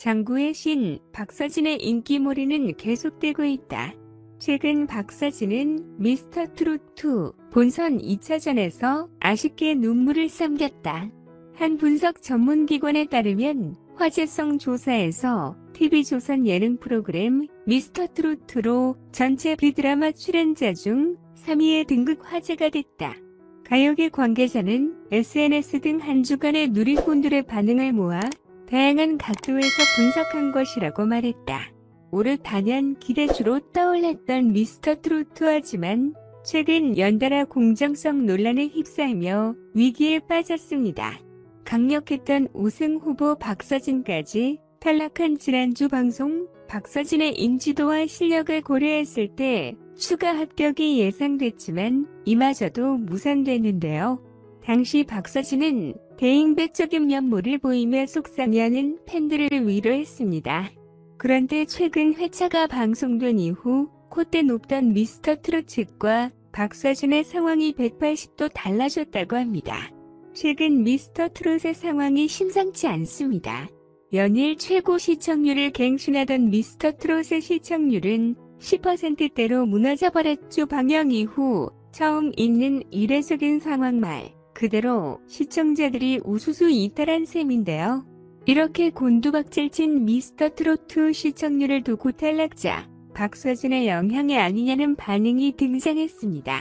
장구의 신 박서진의 인기몰이는 계속되고 있다. 최근 박서진은 미스터트롯2 본선 2차전에서 아쉽게 눈물을 삼켰다. 한 분석 전문기관에 따르면 화제성 조사에서 TV조선 예능 프로그램 미스터트롯2로 전체 B드라마 출연자 중 3위에 등극 화제가 됐다. 가요계 관계자는 SNS 등 한 주간의 누리꾼들의 반응을 모아 다양한 각도에서 분석한 것이라고 말했다. 올해 단연 기대주로 떠올랐던 미스터트롯2 하지만 최근 연달아 공정성 논란에 휩싸이며 위기에 빠졌습니다. 강력했던 우승 후보 박서진까지 탈락한 지난주 방송 박서진의 인지도와 실력을 고려했을 때 추가 합격이 예상됐지만 이마저도 무산됐는데요. 당시 박서진은 대인배적인 면모를 보이며 속상해하는 팬들을 위로했습니다. 그런데 최근 회차가 방송된 이후 콧대 높던 미스터트롯 측과 박서진의 상황이 180도 달라졌다고 합니다. 최근 미스터트롯의 상황이 심상치 않습니다. 연일 최고 시청률을 갱신하던 미스터트롯의 시청률은 10%대로 무너져버렸죠. 방영 이후 처음 있는 이례적인 상황 말 그대로 시청자들이 우수수 이탈한 셈인데요. 이렇게 곤두박질친 미스터트롯2 시청률을 두고 탈락자 박서진의 영향이 아니냐는 반응이 등장했습니다.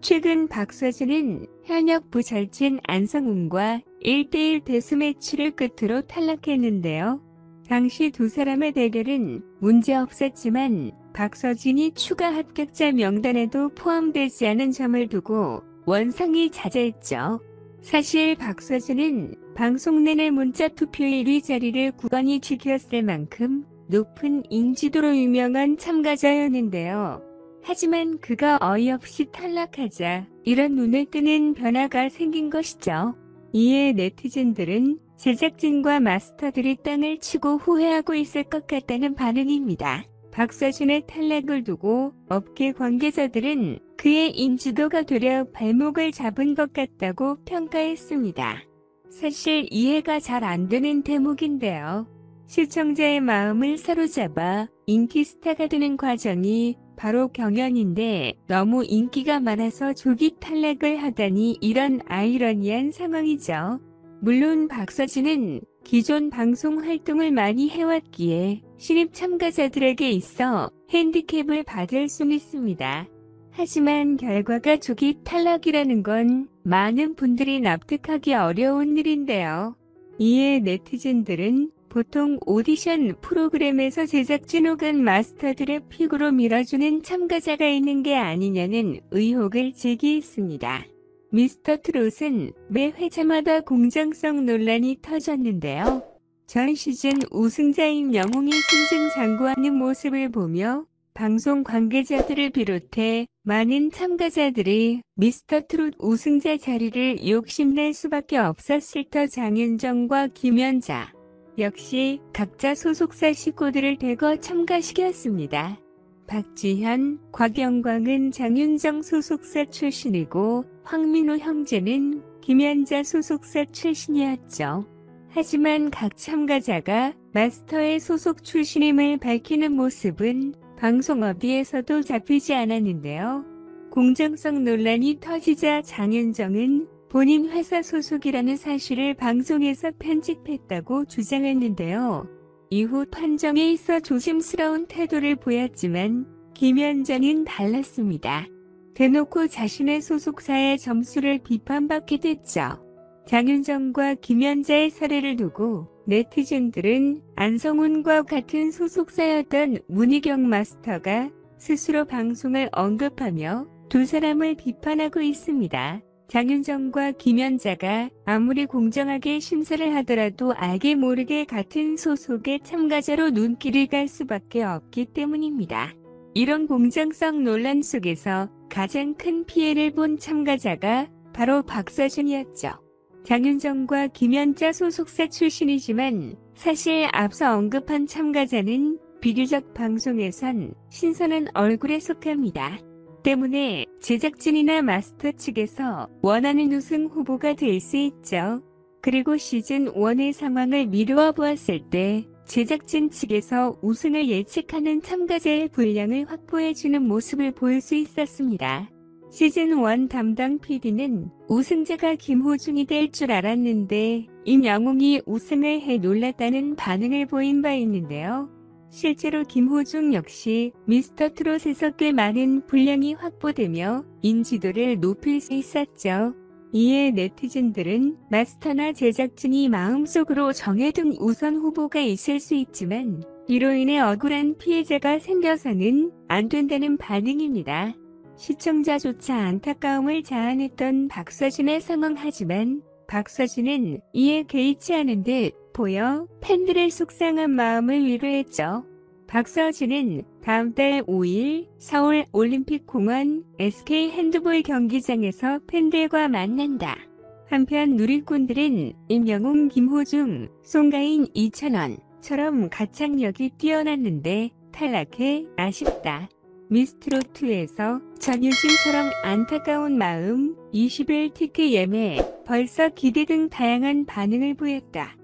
최근 박서진은 현역 부절친 안성훈과 1대1 데스매치를 끝으로 탈락했는데요. 당시 두 사람의 대결은 문제없었지만 박서진이 추가 합격자 명단에도 포함되지 않은 점을 두고 원성이 자자했죠. 사실 박서진은 방송 내내 문자 투표 1위 자리를 굳건히 지켰을 만큼 높은 인지도로 유명한 참가자였는데요. 하지만 그가 어이없이 탈락하자 이런 눈에 뜨는 변화가 생긴 것이죠. 이에 네티즌들은 제작진과 마스터들이 땅을 치고 후회하고 있을 것 같다는 반응입니다. 박서진의 탈락을 두고 업계 관계자들은 그의 인지도가 되려 발목을 잡은 것 같다고 평가했습니다. 사실 이해가 잘 안 되는 대목인데요. 시청자의 마음을 사로잡아 인기 스타가 되는 과정이 바로 경연인데 너무 인기가 많아서 조기 탈락을 하다니 이런 아이러니한 상황이죠. 물론 박서진은 기존 방송 활동을 많이 해왔기에 신입 참가자들에게 있어 핸디캡을 받을 순 있습니다. 하지만 결과가 조기 탈락이라는 건 많은 분들이 납득하기 어려운 일인데요. 이에 네티즌들은 보통 오디션 프로그램에서 제작진 혹은 마스터들의 픽으로 밀어주는 참가자가 있는 게 아니냐는 의혹을 제기했습니다. 미스터트롯은 매 회차마다 공정성 논란이 터졌는데요. 전 시즌 우승자인 영웅이 승승장구하는 모습을 보며 방송 관계자들을 비롯해 많은 참가자들이 미스터트롯 우승자 자리를 욕심낼 수밖에 없었을 터 장윤정과 김연자 역시 각자 소속사 식구들을 대거 참가시켰습니다. 박지현, 곽영광은 장윤정 소속사 출신이고 황민호 형제는 김연자 소속사 출신이었죠. 하지만 각 참가자가 마스터의 소속 출신임을 밝히는 모습은 방송 어디에서도 잡히지 않았는데요. 공정성 논란이 터지자 장윤정은 본인 회사 소속이라는 사실을 방송에서 편집했다고 주장했는데요. 이후 판정에 있어 조심스러운 태도를 보였지만 김연자는 달랐습니다. 대놓고 자신의 소속사의 점수를 비판받게 됐죠. 장윤정과 김연자의 사례를 두고 네티즌들은 안성훈과 같은 소속사였던 문희경 마스터가 스스로 방송을 언급하며 두 사람을 비판하고 있습니다. 장윤정과 김연자가 아무리 공정하게 심사를 하더라도 알게 모르게 같은 소속의 참가자로 눈길이 갈 수밖에 없기 때문입니다. 이런 공정성 논란 속에서 가장 큰 피해를 본 참가자가 바로 박서진이었죠. 장윤정과 김연자 소속사 출신이지만 사실 앞서 언급한 참가자는 비교적 방송에선 신선한 얼굴에 속합니다. 때문에 제작진이나 마스터 측에서 원하는 우승 후보가 될 수 있죠. 그리고 시즌 1의 상황을 미루어 보았을 때 제작진 측에서 우승을 예측하는 참가자의 분량을 확보해주는 모습을 볼 수 있었습니다. 시즌1 담당 PD는 우승자가 김호중이 될 줄 알았는데 임영웅이 우승을 해 놀랐다는 반응을 보인 바 있는데요. 실제로 김호중 역시 미스터트롯에서 꽤 많은 분량이 확보되며 인지도를 높일 수 있었죠. 이에 네티즌들은 마스터나 제작진이 마음속으로 정해둔 우선 후보가 있을 수 있지만 이로 인해 억울한 피해자가 생겨서는 안 된다는 반응입니다. 시청자조차 안타까움을 자아냈던 박서진의 상황, 하지만 박서진은 이에 개의치 않은 듯 보여 팬들의 속상한 마음을 위로했죠. 박서진은 다음 달 5일 서울 올림픽공원 SK핸드볼 경기장에서 팬들과 만난다. 한편 누리꾼들은 임영웅, 김호중, 송가인, 이찬원처럼 가창력이 뛰어났는데 탈락해 아쉽다. 미스터트롯2에서 장윤정처럼 안타까운 마음, 20일 티켓 예매, 벌써 기대 등 다양한 반응을 보였다.